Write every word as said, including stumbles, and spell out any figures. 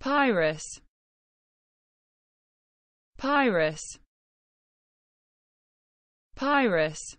Pyrus, Pyrus, Pyrus.